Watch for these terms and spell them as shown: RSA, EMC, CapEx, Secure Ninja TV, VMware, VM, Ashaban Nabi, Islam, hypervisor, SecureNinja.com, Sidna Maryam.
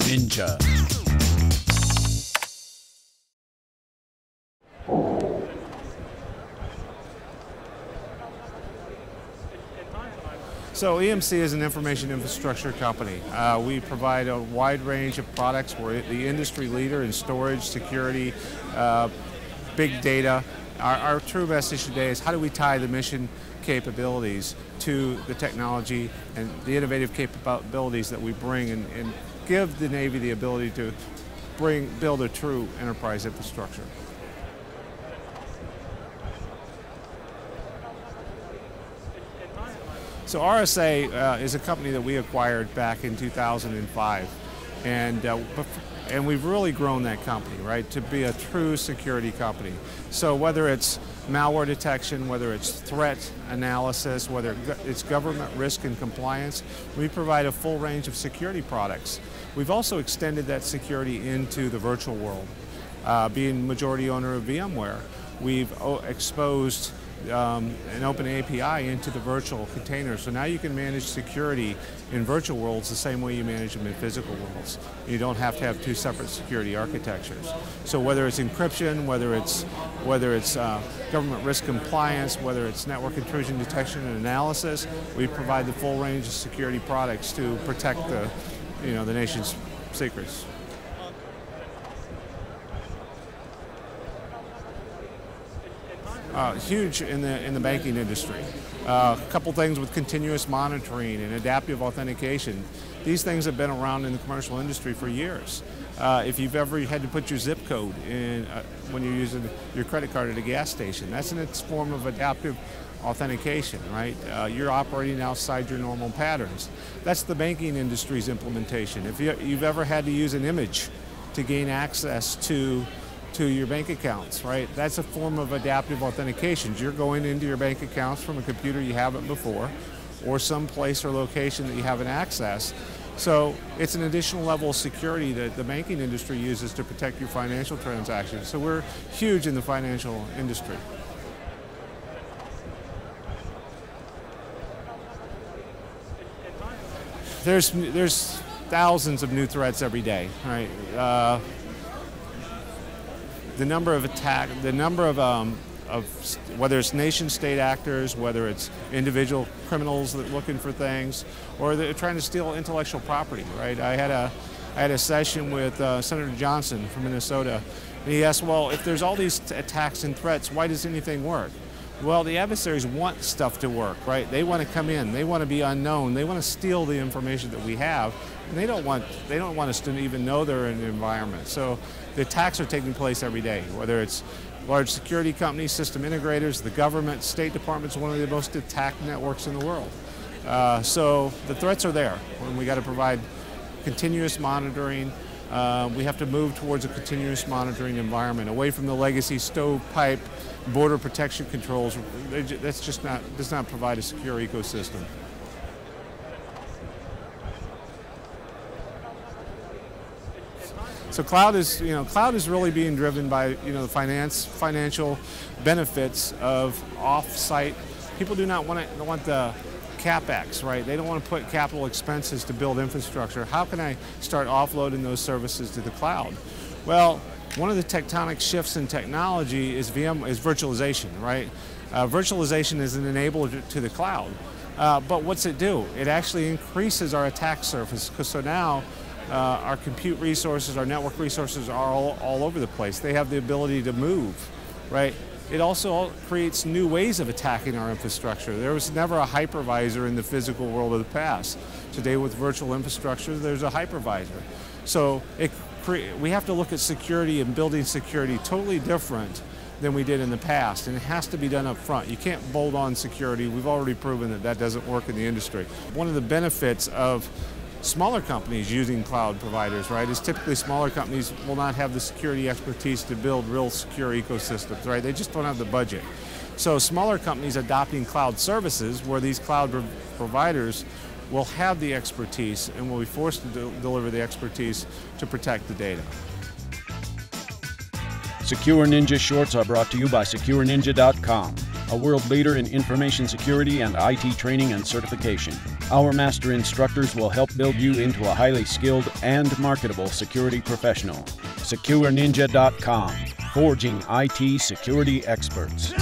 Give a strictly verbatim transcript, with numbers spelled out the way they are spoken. Secure Ninja. So E M C is an information infrastructure company. Uh, we provide a wide range of products. We're the industry leader in storage, security, uh, big data. Our, our true message today is how do we tie the mission capabilities to the technology and the innovative capabilities that we bring and, and give the Navy the ability to bring build a true enterprise infrastructure. So R S A uh, is a company that we acquired back in two thousand five, and uh, and we've really grown that company, right, to be a true security company. So whether it's malware detection, whether it's threat analysis, whether it's government risk and compliance, we provide a full range of security products. We've also extended that security into the virtual world. Uh, being majority owner of VMware, we've exposed Um, an open A P I into the virtual container. So now you can manage security in virtual worlds the same way you manage them in physical worlds. You don't have to have two separate security architectures. So whether it's encryption, whether it's, whether it's uh, government risk compliance, whether it's network intrusion detection and analysis, we provide the full range of security products to protect the, you know, the nation's secrets. Uh, huge in the in the banking industry. Uh, a couple things with continuous monitoring and adaptive authentication. These things have been around in the commercial industry for years. Uh, if you've ever had to put your zip code in uh, when you're using your credit card at a gas station, that's in its form of adaptive authentication, right? Uh, you're operating outside your normal patterns. That's the banking industry's implementation. If you, you've ever had to use an image to gain access to to your bank accounts, right? That's a form of adaptive authentication. You're going into your bank accounts from a computer you haven't before, or some place or location that you haven't accessed. So it's an additional level of security that the banking industry uses to protect your financial transactions. So we're huge in the financial industry. There's, there's thousands of new threats every day, right? Uh, The number of attack, the number of, um, of whether it's nation-state actors, whether it's individual criminals that are looking for things, or they're trying to steal intellectual property. Right? I had a, I had a session with uh, Senator Johnson from Minnesota, and he asked, "Well, if there's all these t attacks and threats, why does anything work?" Well, the adversaries want stuff to work, right? They want to come in, they want to be unknown, they want to steal the information that we have, and they don't want, they don't want us to even know they're in an environment. So the attacks are taking place every day, whether it's large security companies, system integrators, the government, State Department's one of the most attacked networks in the world. Uh, so the threats are there, and we got to provide continuous monitoring. Uh, we have to move towards a continuous monitoring environment, away from the legacy stovepipe, border protection controls. That's just not, does not provide a secure ecosystem. So cloud is, you know, cloud is really being driven by, you know, the finance, financial benefits of off-site. People do not want to want the CapEx, right? They don't want to put capital expenses to build infrastructure. How can I start offloading those services to the cloud? Well, one of the tectonic shifts in technology is V M is virtualization, right? Uh, virtualization is an enabler to the cloud. Uh, but what's it do? It actually increases our attack surface, because so now uh, our compute resources, our network resources are all, all over the place. They have the ability to move, right? It also creates new ways of attacking our infrastructure. There was never a hypervisor in the physical world of the past. Today with virtual infrastructure, there's a hypervisor. So it cre- we have to look at security and building security totally different than we did in the past, and it has to be done up front. You can't bolt on security. We've already proven that that doesn't work in the industry. One of the benefits of smaller companies using cloud providers, right, is typically smaller companies will not have the security expertise to build real secure ecosystems, right? They just don't have the budget. So smaller companies adopting cloud services, where these cloud providers will have the expertise and will be forced to de- deliver the expertise to protect the data. Secure Ninja Shorts are brought to you by Secure Ninja dot com. a world leader in information security and I T training and certification. Our master instructors will help build you into a highly skilled and marketable security professional. Secure Ninja dot com, forging I T security experts.